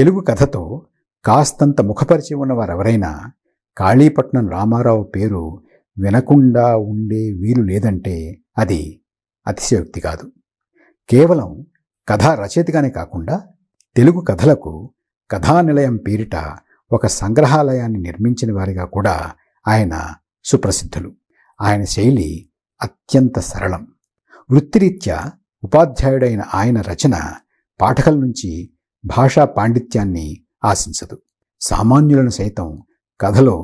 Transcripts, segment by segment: తెలుగు కథతో కాస్తంత ముఖపరిచయం ఉన్నవారెవరైనా కాళీపట్నం రామారావు పేరు వినకుండా ఉండే వీలు లేదంటే అది అతిశయోక్తి కాదు. కేవలం కథా రచయితగానే కాకుండా తెలుగు కథలకు కథానిలయం పేరిట ఒక సంగ్రహాలయాన్ని నిర్మించిన వారిగా కూడా ఆయన సుప్రసిద్ధులు. ఆయన శైలి అత్యంత సరళం. వృత్తిరీత్యా ఉపాధ్యాయుడైన ఆయన రచన పాఠకుల నుంచి భాషా పాండిత్యాన్ని ఆశించదు, సామాన్యులను సైతం కథలో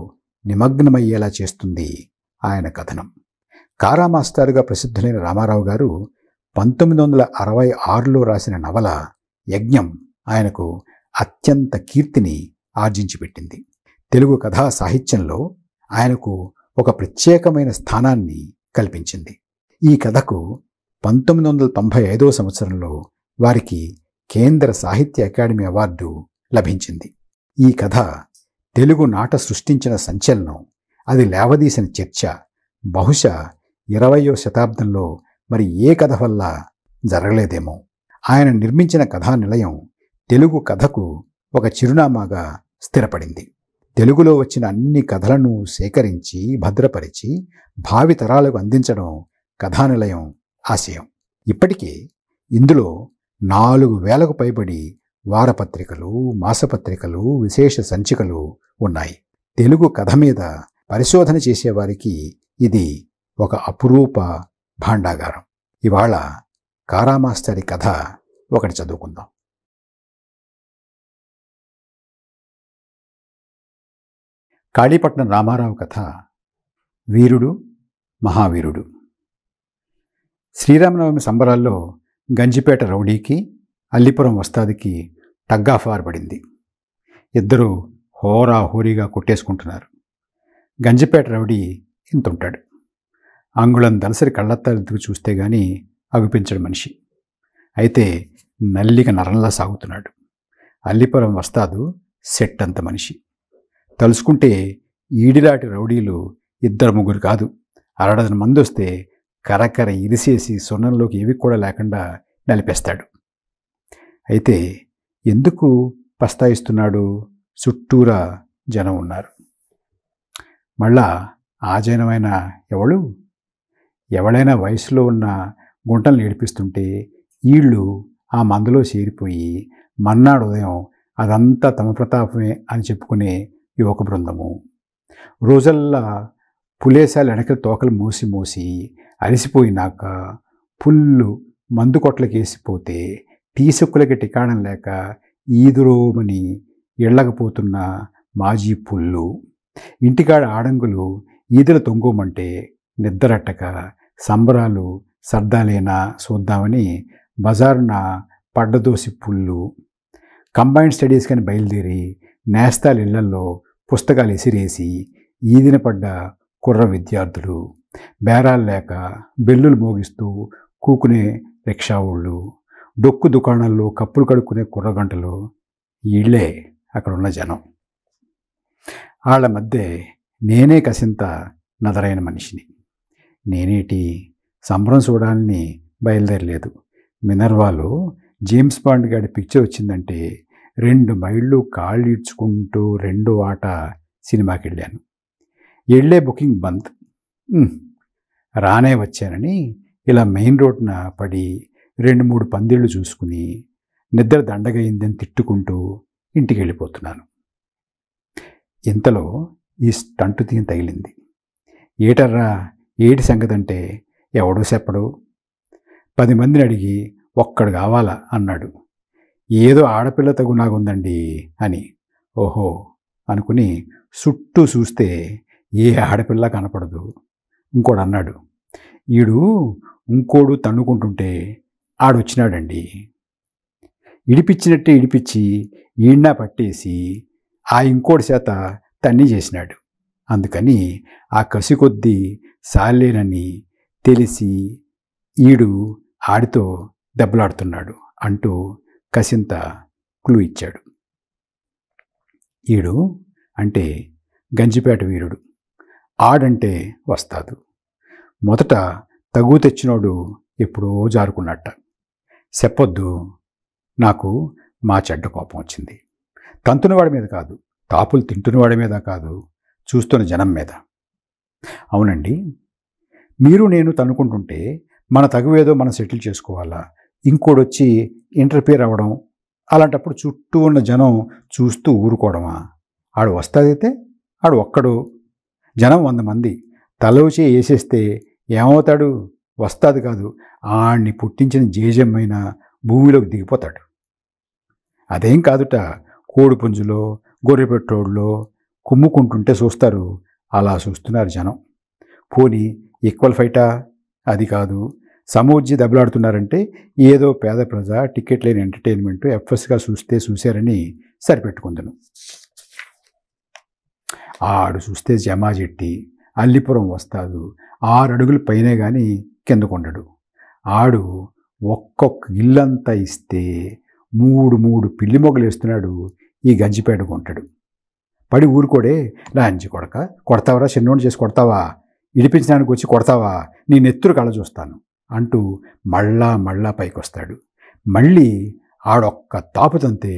నిమగ్నమయ్యేలా చేస్తుంది ఆయన కథనం. కారామాస్తారుగా ప్రసిద్ధులైన రామారావు గారు 1966లో రాసిన నవల యజ్ఞం ఆయనకు అత్యంత కీర్తిని ఆర్జించిపెట్టింది. తెలుగు కథా సాహిత్యంలో ఆయనకు ఒక ప్రత్యేకమైన స్థానాన్ని కల్పించింది. ఈ కథకు 1995వ సంవత్సరంలో వారికి కేంద్ర సాహిత్య అకాడమీ అవార్డు లభించింది. ఈ కథ తెలుగు నాట సృష్టించిన సంచలనం, అది లేవదీసిన చర్చ బహుశా 20వ శతాబ్దంలో మరి ఏ కథ వల్ల జరగలేదేమో. ఆయన నిర్మించిన కథానిలయం తెలుగు కథకు ఒక చిరునామాగా స్థిరపడింది. తెలుగులో వచ్చిన అన్ని కథలను సేకరించి భద్రపరిచి భావితరాలకు అందించడం కథానిలయం ఆశయం. ఇప్పటికే ఇందులో 4000కు పైబడి వారపత్రికలు, మాసపత్రికలు, విశేష సంచికలు ఉన్నాయి. తెలుగు కథ మీద పరిశోధన చేసేవారికి ఇది ఒక అపురూప భాండాగారం. ఇవాళ కారామాస్తారి కథ ఒకటి చదువుకుందాం. కాళీపట్నం రామారావు కథ వీరుడు మహావీరుడు. శ్రీరామనవమి సంబరాల్లో గంజిపేట రౌడీకి అల్లిపురం వస్తాదికి టగ్గాఫార్ పడింది. ఇద్దరూ హోరా హోరీగా కొట్టేసుకుంటున్నారు. గంజిపేట రౌడీ ఇంతుంటాడు, అంగుళం దలసరి కళ్ళత్తెత్తుకు చూస్తే గానీ అగుపించడు మనిషి. అయితే నల్లిక నరంలా సాగుతున్నాడు. అల్లిపురం వస్తాదు సెట్ అంత మనిషి. తలుసుకుంటే ఈడిలాటి రౌడీలు 2-3 కాదు, 6 మంది వస్తే కరకర ఇరిసేసి సొన్నంలోకి ఏవి కూడా లేకుండా నలిపేస్తాడు. అయితే ఎందుకు పస్తాయిస్తున్నాడు? చుట్టూరా జనం ఉన్నారు. మళ్ళా ఆ జనమైన ఎవడైనా వయసులో ఉన్న గుంటలు ఏడిపిస్తుంటే వీళ్ళు ఆ మందులో చేరిపోయి మన్నాడు ఉదయం అదంతా తమ ప్రతాపమే అని చెప్పుకునే యువక బృందము. రోజల్లా పులేశాలు వెనకలు తోకలు మోసి మోసి అలసిపోయినాక పుల్లు మందు కొట్లకేసిపోతే టీసుక్కులకి టికాణం లేక ఈదురోమని ఇళ్ళకపోతున్న మాజీ పుల్లు, ఇంటికాడ ఆడంగులు ఈదలు తొంగోమంటే నిద్రట్టక సంబరాలు సర్దాలేనా చూద్దామని బజారున పడ్డదోసి పుల్లు, కంబైన్డ్ స్టడీస్ కని బయలుదేరి నేస్తాలు ఇళ్లల్లో పుస్తకాలు ఎసిరేసి ఈదిన పడ్డ కుర్ర విద్యార్థులు, బేరాలు లేక బెల్లులు మోగిస్తూ కూకునే రిక్షావుళ్ళు, డొక్కు దుకాణాల్లో కప్పులు కడుక్కునే కుర్రగంటలు, వీళ్ళే అక్కడున్న జనం. వాళ్ళ మధ్య నేనే కసింత నదరైన మనిషిని. నేనేటి సంబరం చూడాలని బయలుదేరలేదు. మినర్వాలో జేమ్స్ బాండ్ గారి పిక్చర్ వచ్చిందంటే 2 మైళ్ళు కాళ్ళు ఈడ్చుకుంటూ 2 వాట సినిమాకి వెళ్ళాను. వెళ్ళే బుకింగ్ బంద్. రానే వచ్చానని ఇలా మెయిన్ రోడ్న పడి 2-3 పందిళ్ళు చూసుకుని నిద్ర దండగయిందని తిట్టుకుంటూ ఇంటికి వెళ్ళిపోతున్నాను. ఇంతలో ఈ స్టంటు తీని తగిలింది. ఏటర్రా ఏటి సంగతి అంటే ఎవడో చెప్పడు. 10 మందిని అడిగి ఒక్కడు కావాలా అన్నాడు. ఏదో ఆడపిల్ల తగు నాగుందండి అని. ఓహో అనుకుని చుట్టూ చూస్తే ఏ ఆడపిల్ల కనపడదు. ఇంకోడు అన్నాడు, ఈడు ఇంకోడు తన్నుకుంటుంటే ఆడొచ్చినాడండి. ఇడిపించినట్టే ఇడిపించి ఈడ్నా పట్టేసి ఆ ఇంకోటి చేత తన్ని చేసినాడు. అందుకని ఆ కసి కొద్దీ సాలేనని తెలిసి ఈడు ఆడితో దెబ్బలాడుతున్నాడు అంటూ కసింత క్లూ ఇచ్చాడు. ఈడు అంటే గంజిపేట వీరుడు, ఆడంటే వస్తాదు. మొదట తగు తెచ్చినోడు ఎప్పుడో జారుకున్నట్ట. చెప్పొద్దు, నాకు మా చెడ్డ కోపం వచ్చింది. కంతునివాడి మీద కాదు, తాపులు తింటున్నవాడి మీద కాదు, చూస్తున్న జనం మీద. అవునండి, మీరు నేను తనుకుంటుంటే మన తగువేదో మనం సెటిల్ చేసుకోవాలా, ఇంకోడొచ్చి ఇంటర్ఫియర్ అవ్వడం, అలాంటప్పుడు చుట్టూ ఉన్న జనం చూస్తూ ఊరుకోవడమా? ఆడు వస్తాదైతే ఆడు ఒక్కడు, జనం 100 మంది, తలోచి వేసేస్తే ఏమవుతాడు? వస్తాది కాదు, ఆడిని పుట్టించిన జేజమ్మైన భూమిలోకి దిగిపోతాడు. అదేం కాదుట, కోడిపుంజులో గొర్రెపెట్రోడ్లో కుమ్ముకుంటుంటే చూస్తారు. అలా చూస్తున్నారు జనం. పోనీ ఈక్వల్ ఫైటా? అది కాదు. సమూజ్జి దెబ్బలాడుతున్నారంటే ఏదో పేద ప్రజ టికెట్ లేని ఎంటర్టైన్మెంట్ ఎఫ్ఎస్గా చూస్తే చూశారని సరిపెట్టుకుందను. ఆడు చూస్తే జమాజెట్టి అల్లిపురం వస్తాడు, 6 అడుగులు పైనే కానీ కిందకుండడు. ఆడు ఒక్కొక్క ఇల్లంతా ఇస్తే 3 పిల్లి మొగలేస్తున్నాడు, ఈ గంజిపేట కొంటాడు. పడి ఊరుకోడే, లాంచి కొడక కొడతావరా, చిన్నోడు చేసి కొడతావా, ఇడిపించడానికి వచ్చి కొడతావా, నీ నెత్తురు కళ్ళ చూస్తాను అంటూ మళ్ళా పైకొస్తాడు. మళ్ళీ ఆడొక్క తాపుతంతే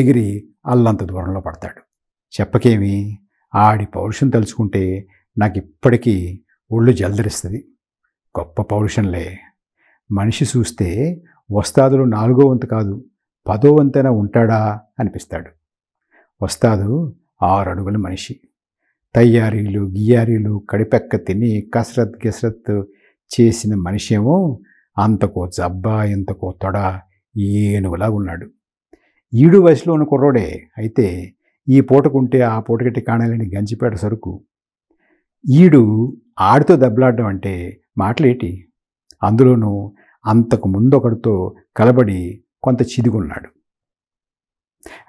ఎగిరి అల్లంత దూరంలో పడతాడు. చెప్పకేమి, ఆడి పౌరుషం తలుచుకుంటే నాకు ఇప్పటికీ ఒళ్ళు జలదరిస్తుంది. గొప్ప పౌరుషంలే. మనిషి చూస్తే వస్తాదులో 4వ వంతు కాదు 10వ వంతైనా ఉంటాడా అనిపిస్తాడు. వస్తాదు 6 అడుగుల మనిషి. తయ్యారీలు గియారీలు కడిపెక్క తిని కసరత్ గసరత్ చేసిన మనిషి ఏమో అంతకో జబ్బా ఇంతకో తొడ, ఏనుగులాగున్నాడు. ఈడు వయసులో ఉన్న కుర్రోడే అయితే ఈ పూటకుంటే ఆ పూటకట్టి కాణాలని గంజిపేట సరుకు. ఈడు ఆడితో దెబ్బలాడడం అంటే మాటలేటి, అందులోనూ అంతకు ముందు ఒకడితో కలబడి కొంత చిదిగున్నాడు.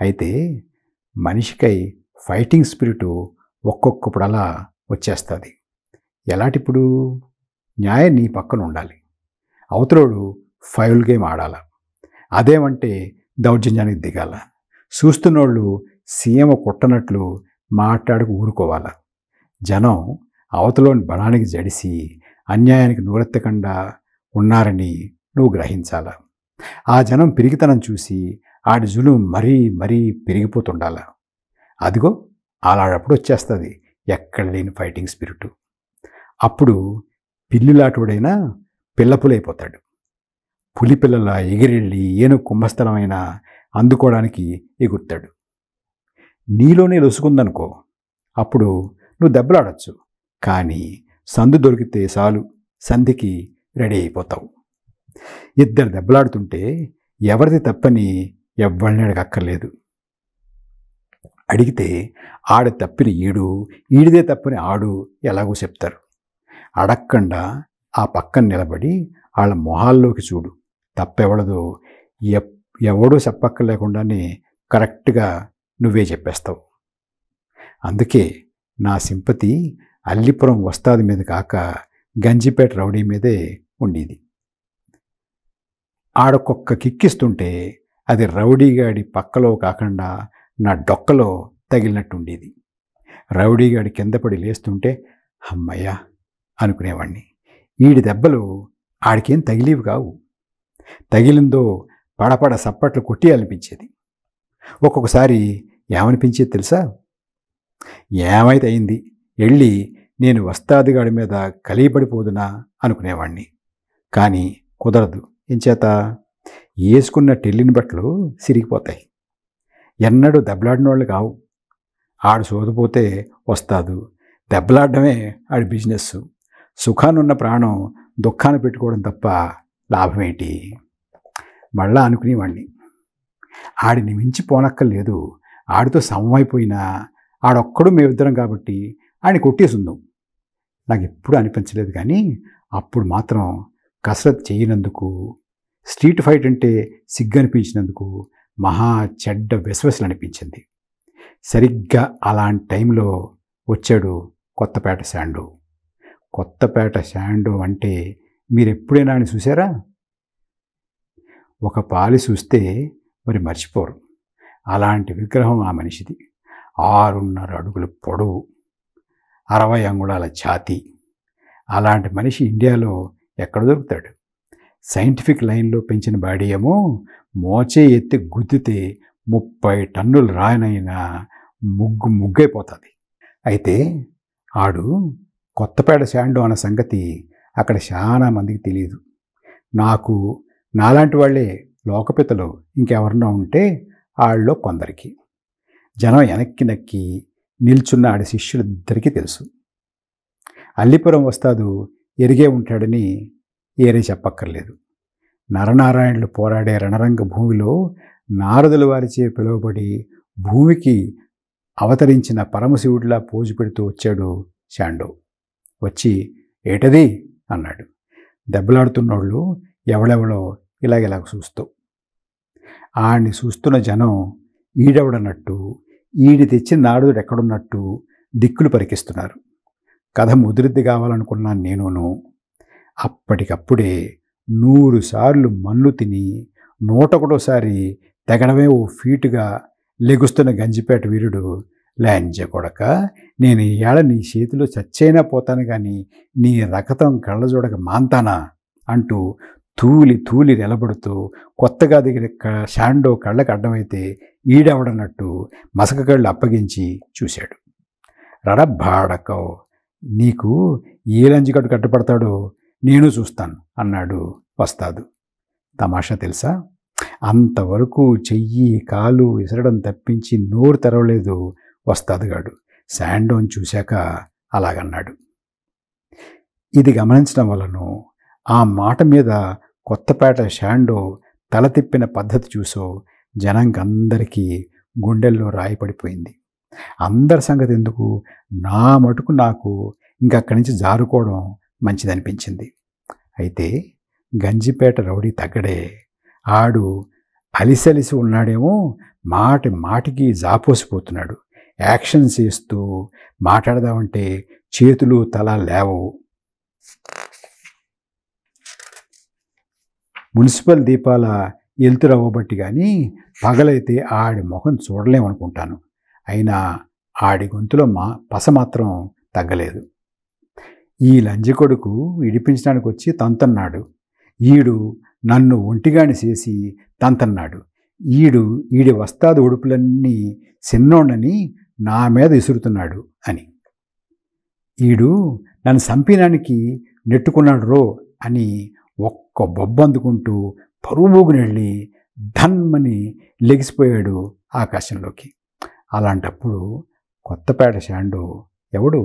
అయితే మనిషికై ఫైటింగ్ స్పిరిటు ఒక్కొక్కప్పుడు అలా వచ్చేస్తుంది. ఎలాంటిప్పుడు న్యాయం నీ పక్కన ఉండాలి, అవతలోడు ఫైల్ గేమ్ ఆడాల, అదేమంటే దౌర్జన్యానికి దిగాల, చూస్తున్నోళ్ళు సీఎం కొట్టనట్లు మాట్లాడుకు ఊరుకోవాల. జనం అవతలోని బలానికి జడిసి అన్యాయానికి నూరెత్తకుండా ఉన్నారని నువ్వు గ్రహించాల. ఆ జనం పెరిగితనం చూసి ఆడి జులుం మరీ పెరిగిపోతుండాల. అదిగో అలాడప్పుడు వచ్చేస్తుంది ఎక్కడ లేని ఫైటింగ్ స్పిరిట్. అప్పుడు పిల్లిలాటోడైనా పిల్లపులైపోతాడు. పులి పిల్లల ఎగిరెళ్ళి ఏనుగు కుంభస్థలమైన అందుకోవడానికి ఎగురుతాడు. నీలోనే లొసుకుందనుకో, అప్పుడు నువ్వు దెబ్బలాడచ్చు, కానీ సందు దొరికితే చాలు సంధికి రెడీ అయిపోతావు. ఇద్దరు దెబ్బలాడుతుంటే ఎవరిది తప్పని ఎవ్వరిని అడగక్కర్లేదు. అడిగితే ఆడి తప్పిన ఈడు, ఈడిదే తప్పని ఆడు ఎలాగో చెప్తారు. అడక్కండా ఆ పక్కన నిలబడి వాళ్ళ మొహాల్లోకి చూడు, తప్పెవడదో ఎవడో చెప్పక్కర్లేకుండానే కరెక్ట్గా నువ్వే చెప్పేస్తావు. అందుకే నా సింపతి అల్లిపురం వస్తాది మీద కాక గంజిపేట రౌడీ మీదే ఉండేది. ఆడొక్కొక్క కిక్కిస్తుంటే అది రౌడీగాడి పక్కలో కాకుండా నా డొక్కలో తగిలినట్టు ఉండేది. రౌడీగాడి కింద పడి లేస్తుంటే అమ్మయ్యా అనుకునేవాణ్ణి. ఈడి దెబ్బలు ఆడికేం తగిలేవి కావు, తగిలిందో పడపడ సప్పట్లు కొట్టి అనిపించేది. ఒక్కొక్కసారి ఏమనిపించేది తెలుసా? ఏమైతే అయింది, వెళ్ళి నేను వస్తాదిగాడి మీద కలిపడిపోదునా అనుకునేవాణ్ణి. కానీ కుదరదు, ఎంచేత వేసుకున్న టెల్లిని బట్టలు సిరిగిపోతాయి. ఎన్నడూ దెబ్బలాడిన వాళ్ళు కావు. ఆడు సోదపోతే వస్తాదు, దెబ్బలాడమే ఆడి బిజినెస్. సుఖానున్న ప్రాణం దుఃఖాన్ని పెట్టుకోవడం తప్ప లాభమేంటి? మళ్ళా అనుకునేవాణ్ణి, ఆడిని మించి పోనక్కర్లేదు, ఆడితో సమమైపోయినా ఆడొక్కడు మేమిద్దరం కాబట్టి ఆయన కొట్టేసిందాం. నాకు ఎప్పుడు అనిపించలేదు, కానీ అప్పుడు మాత్రం కసరత్ చేయనందుకు, స్ట్రీట్ ఫైట్ అంటే సిగ్గనిపించినందుకు మహా చెడ్డ వెసవెసలు అనిపించింది. సరిగ్గా అలాంటి టైంలో వచ్చాడు కొత్తపేట శాండు. కొత్తపేట శాండు అంటే మీరెప్పుడైనా అని చూసారా? ఒక పాలి చూస్తే మరి మర్చిపోరు. అలాంటి విగ్రహం ఆ మనిషిది. 6.5 అడుగుల పొడవు, 60 అంగుళాల ఛాతీ. అలాంటి మనిషి ఇండియాలో ఎక్కడ దొరుకుతాడు? సైంటిఫిక్ లైన్లో పెంచిన బాడీ ఏమో మోచే ఎత్తి గుద్దితే 30 టన్నుల రాయనైనా ముగ్గైపోతుంది. అయితే ఆడు కొత్తపేట శాండు అన్న సంగతి అక్కడ చాలా మందికి తెలియదు. నాకు నాలాంటి వాళ్ళే లోకపితలు ఇంకెవరన్నా ఉంటే వాళ్ళు కొందరికి, జనం వెనక్కి నక్కి నిల్చున్న ఆడి శిష్యులిద్దరికీ తెలుసు. అల్లిపురం వస్తాదు ఎరిగే ఉంటాడని ఏరే చెప్పక్కర్లేదు. నరనారాయణులు పోరాడే రణరంగ భూమిలో నారదుల వారిచే పిలువబడి భూమికి అవతరించిన పరమశివుడిలా పోజు పెడుతూ వచ్చాడు శాండో. వచ్చి ఏటది అన్నాడు. దెబ్బలాడుతున్నోళ్ళు ఎవడెవడో ఇలాగెలాగ చూస్తూ, ఆడిని చూస్తున్న జనం ఈడెవడన్నట్టు, ఈడి తెచ్చిన నారదుడు ఎక్కడున్నట్టు దిక్కులు పరికిస్తున్నారు. కథ ముదిరిద్ది కావాలనుకున్నాను నేనును. అప్పటికప్పుడే 100 సార్లు మన్ను తిని 101వ సారి తెగడమే ఓ ఫీటుగా లెగుస్తున్న గంజిపేట వీరుడు, లాంజ కొడక, నేను ఈ ఏళ నీ చేతిలో చచ్చైనా పోతాను కానీ నీ రకతం కళ్ళ చూడక మాంతానా అంటూ తూలి తూలి నిలబడుతూ కొత్తగా దిగిన శాండో కళ్ళకు అడ్డమైతే ఈడవడన్నట్టు మసక కళ్ళు అప్పగించి చూశాడు. రడబ్బాడకో, నీకు ఏ లంజికట్టు కట్టుపడతాడో నేను చూస్తాను అన్నాడు వస్తాదు. తమాషా తెలుసా, అంతవరకు చెయ్యి కాలు విసరడం తప్పించి నోరు తెరవలేదు వస్తాదుగాడు. శాండోన్ చూశాక అలాగన్నాడు. ఇది గమనించడం వలనో ఆ మాట మీద కొత్తపేట శాండో తల తిప్పిన పద్ధతి చూసో జనంకందరికీ గుండెల్లో రాయిపడిపోయింది. అందరి సంగతి ఎందుకు, నా మటుకు నాకు ఇంకక్కడి నుంచి జారుకోవడం మంచిదనిపించింది. అయితే గంజిపేట రౌడీ తగ్గడే, ఆడు అలిసలిసి ఉన్నాడేమో, మాటికి జాపోసిపోతున్నాడు. యాక్షన్ చేస్తూ మాట్లాడదామంటే చేతులు తల లేవవు. మున్సిపల్ దీపాల ఎలుతురవ్వబట్టి కానీ పగలైతే ఆడి ముఖం చూడలేమనుకుంటాను. అయినా ఆడి గొంతులో పస మాత్రం తగ్గలేదు. ఈ లంజకొడుకు ఇడిపించడానికి వచ్చి తంతన్నాడు, ఈడు నన్ను ఒంటిగాని చేసి తంతన్నాడు, ఈడి వస్తాది ఉడుపులన్నీ చిన్నోడని నా మీద ఇసురుతున్నాడు అని, ఈడు నన్ను చంపినానికి నెట్టుకున్నాడు రో అని ఒక్క బొబ్బందుకుంటూ పరువుబోగునెళ్ళి ధన్మని లెగిసిపోయాడు ఆకాశంలోకి. అలాంటప్పుడు కొత్తపేట శాండో ఎవడు?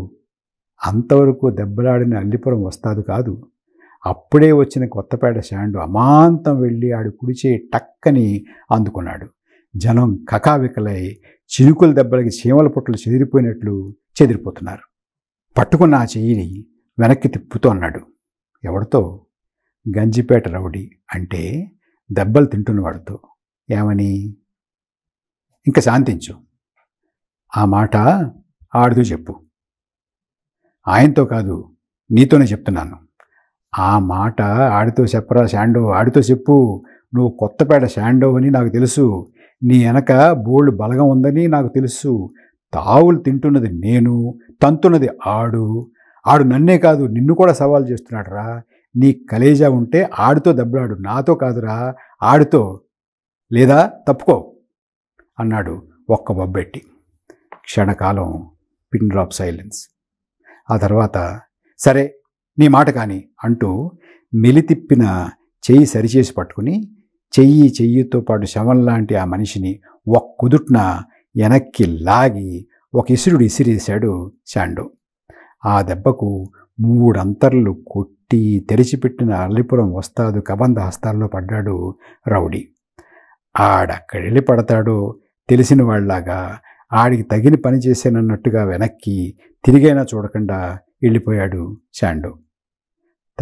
అంతవరకు దెబ్బలాడిన అల్లిపురం వస్తాదు కాదు. అప్పుడే వచ్చిన కొత్తపేట శాండు అమాంతం వెళ్ళి ఆడు కుడిచే టక్కని అందుకున్నాడు. జనం కకావికలై చిరుకుల దెబ్బలకి చీమల పుట్టలు చెదిరిపోయినట్లు చెదిరిపోతున్నారు. పట్టుకున్న ఆ చెయ్యిని వెనక్కి తిప్పుతూ అన్నాడు. ఎవరితో? గంజిపేట రౌడీ, అంటే దెబ్బలు తింటున్నవాడితో. ఏమని? ఇంకా శాంతించు, ఆ మాట ఆడితో చెప్పు. ఆయనతో కాదు, నీతోనే చెప్తున్నాను. ఆ మాట ఆడితో చెప్పరా శాండో, ఆడితో చెప్పు. నువ్వు కొత్తపేట శాండో అని నాకు తెలుసు, నీ వెనక బోల్డ్ బలగం ఉందని నాకు తెలుసు. తావులు తింటున్నది నేను, తంతున్నది ఆడు. ఆడు నన్నే కాదు నిన్ను కూడా సవాల్ చేస్తున్నాడు రా. నీ కలేజా ఉంటే ఆడితో దెబ్బలాడు, నాతో కాదురా, ఆడితో. లేదా తప్పుకో అన్నాడు ఒక్క బొబ్బెట్టి. క్షణకాలం పిన్ డ్రాప్ సైలెన్స్. ఆ తర్వాత సరే నీ మాట కానీ అంటూ మెలితిప్పిన చెయ్యి సరిచేసి పట్టుకుని చెయ్యితో పాటు శవం లాంటి ఆ మనిషిని ఒక కుదుట్న వెనక్కి లాగి ఒక ఇసురుడు ఇసిరేశాడు శాండో. ఆ దెబ్బకు 3 అంతర్లు కొట్టి తెరిచిపెట్టిన అల్లిపురం వస్తాదు కబంధ హస్తాల్లో పడ్డాడు రౌడీ. ఆడక్కడెళ్ళి పడతాడో తెలిసిన వాళ్ళలాగా ఆడికి తగిన పని చేశానన్నట్టుగా వెనక్కి తిరిగైనా చూడకుండా వెళ్ళిపోయాడు శాండో.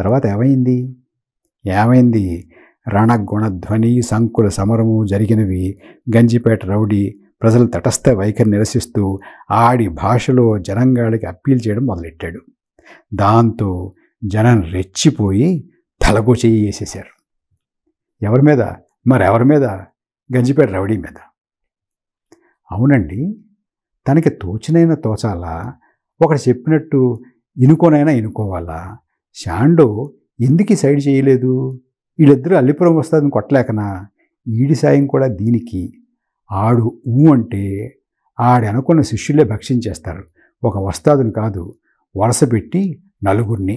తర్వాత ఏమైంది? రణగుణధ్వని సంకుల సమరము జరిగినవి గంజిపేట రౌడీ ప్రజల తటస్థ వైఖరి నిరసిస్తూ ఆడి భాషలో జనంగాళ్ళకి అప్పీల్ చేయడం మొదలెట్టాడు. దాంతో జనం రెచ్చిపోయి తలగో చెయ్యి వేసేశారు. ఎవరి మీద? మరెవరి మీద? గంజిపేట రౌడీ మీద. అవునండి, తనకి తోచినైనా తోచాలా, ఒకటి చెప్పినట్టు ఇనుకోనైనా ఇనుకోవాలా? శాండో ఎందుకు సైడ్ చేయలేదు? వీళ్ళిద్దరూ అల్లిపురం వస్తాదని కొట్టలేకనా? ఈడి సాయం కూడా దీనికి. ఆడు ఊ అంటే ఆడనుకున్న శిష్యులే భక్షించేస్తారు. ఒక వస్తాదుని కాదు, వరసపెట్టి నలుగురిని.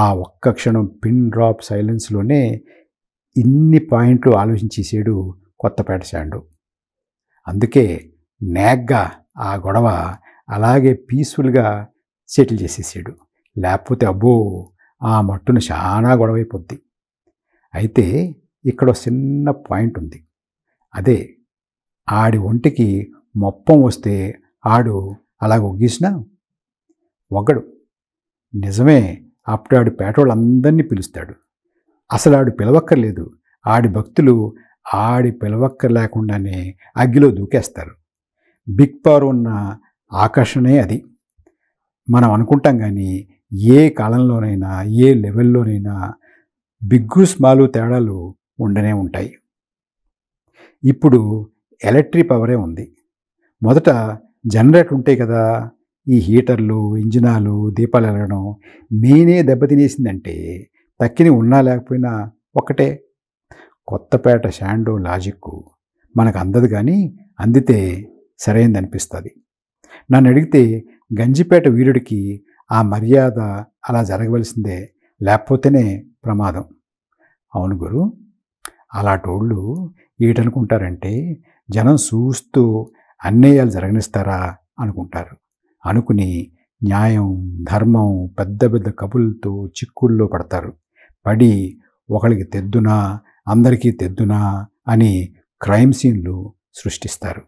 ఆ ఒక్క క్షణం పిన్ డ్రాప్ సైలెన్స్లోనే ఇన్ని పాయింట్లు ఆలోచించేసాడు కొత్తపేట శాండు. అందుకే నేగ్గా ఆ గొడవ అలాగే పీస్ఫుల్గా సెటిల్ చేసేసాడు. లేకపోతే అబ్బో ఆ మట్టును చాలా గొడవైపోద్ది. అయితే ఇక్కడ చిన్న పాయింట్ ఉంది. అదే ఆడి ఒంటికి మొప్పం వస్తే ఆడు అలాగ ఒగ్గేసినా ఒగ్గడు. నిజమే, అప్పుడు ఆడు పేటోళ్ళందరినీ పిలుస్తాడు. అసలు ఆడు పిలవక్కర్లేదు, ఆడి భక్తులు ఆడి పిలవక్కర్లేకుండానే అగ్గిలో దూకేస్తారు. బిగ్ పవర్ ఉన్న ఆకర్షణే అది. మనం అనుకుంటాం కానీ ఏ కాలంలోనైనా ఏ లెవెల్లోనైనా బిగ్గు స్మాలు తేడాలు ఉండనే ఉంటాయి. ఇప్పుడు ఎలక్ట్రిక్ పవరే ఉంది. మొదట జనరేటర్ ఉంటాయి కదా, ఈ హీటర్లు, ఇంజినాలు, దీపాలు ఎలగడం మెయినే దెబ్బతినేసిందంటే తక్కిని ఉన్నా లేకపోయినా ఒక్కటే. కొత్తపేట శాండో లాజిక్కు మనకు అందదు, కానీ అందితే సరైనది అనిపిస్తుంది. నన్ను అడిగితే గంజిపేట వీరుడికి ఆ మర్యాద అలా జరగవలసిందే, లేకపోతేనే ప్రమాదం. అవును గురు, అలాంటోళ్ళు ఏటనుకుంటారంటే జనం చూస్తూ అన్యాయాలు జరగనిస్తారా అనుకుంటారు. అనుకుని న్యాయం, ధర్మం పెద్ద పెద్ద కబుర్లతో చిక్కుల్లో పడతారు. పడి ఒకరికి తెద్దునా అందరికీ తెద్దునా అని క్రైమ్ సీన్లు సృష్టిస్తారు.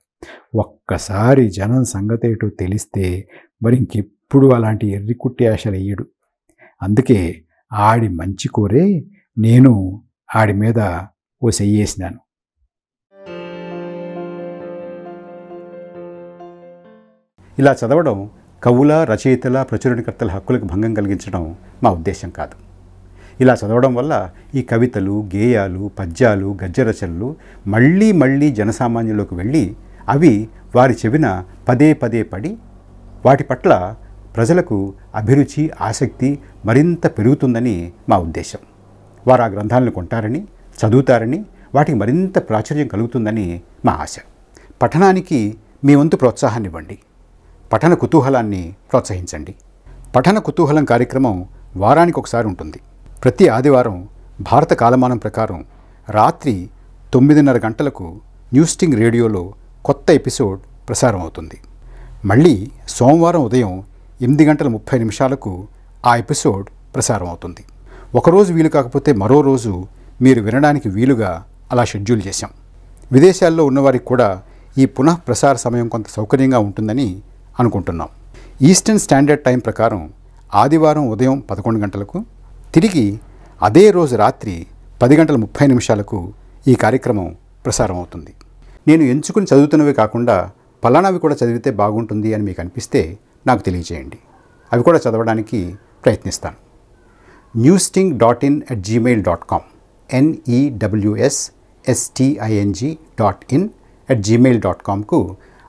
ఒక్కసారి జనం సంగతేటో తెలిస్తే మరి ఇంకెప్పుడు అలాంటి ఎర్రికుట్టి ఆశలు వేయడు. అందుకే ఆడి మంచి కోరే నేను ఆడి మీద ఓ సెయ్యేసినాను. ఇలా చదవడం కవుల, రచయితల, ప్రచురణకర్తల హక్కులకు భంగం కలిగించడం మా ఉద్దేశం కాదు. ఇలా చదవడం వల్ల ఈ కవితలు, గేయాలు, పద్యాలు, గద్యరచనలు మళ్ళీ మళ్ళీ జనసామాన్యంలోకి వెళ్ళి అవి వారి చెవిన పదే పదే పడి వాటి పట్ల ప్రజలకు అభిరుచి, ఆసక్తి మరింత పెరుగుతుందని మా ఉద్దేశం. వారు ఆ గ్రంథాలను కొంటారని, చదువుతారని, వాటికి మరింత ప్రాచుర్యం కలుగుతుందని మా ఆశ. పఠనానికి మీ వంతు ప్రోత్సాహాన్ని ఇవ్వండి. పఠన కుతూహలాన్ని ప్రోత్సహించండి. పఠన కుతూహలం కార్యక్రమం వారానికి ఒకసారి ఉంటుంది. ప్రతి ఆదివారం భారత కాలమానం ప్రకారం రాత్రి 9:30 గంటలకు న్యూస్టింగ్ రేడియోలో కొత్త ఎపిసోడ్ ప్రసారం అవుతుంది. మళ్ళీ సోమవారం ఉదయం 8:30 గంటలకు ఆ ఎపిసోడ్ ప్రసారం అవుతుంది. ఒకరోజు వీలు కాకపోతే మరో రోజు మీరు వినడానికి వీలుగా అలా షెడ్యూల్ చేశాం. విదేశాల్లో ఉన్నవారికి కూడా ఈ పునః ప్రసార సమయం కొంత సౌకర్యంగా ఉంటుందని అనుకుంటున్నాం. ఈస్టర్న్ స్టాండర్డ్ టైం ప్రకారం ఆదివారం ఉదయం 11 గంటలకు, తిరిగి అదే రోజు రాత్రి 10:30 గంటలకు ఈ కార్యక్రమం ప్రసారం అవుతుంది. నేను ఎంచుకుని చదువుతున్నవి కాకుండా పలానావి కూడా చదివితే బాగుంటుంది అని మీకు అనిపిస్తే నాకు తెలియజేయండి. అవి కూడా చదవడానికి ప్రయత్నిస్తాను. newsting.in@gmail.com newsting.in@gmail.comకు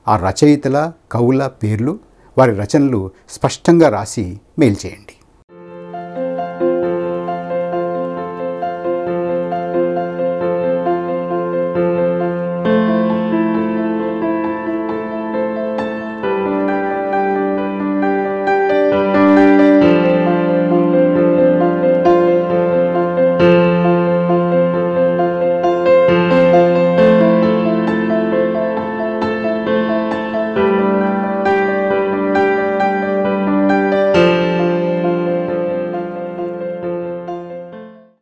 ఆ రచయితల, కవుల పేర్లు, వారి రచనలు స్పష్టంగా రాసి మెయిల్ చేయండి.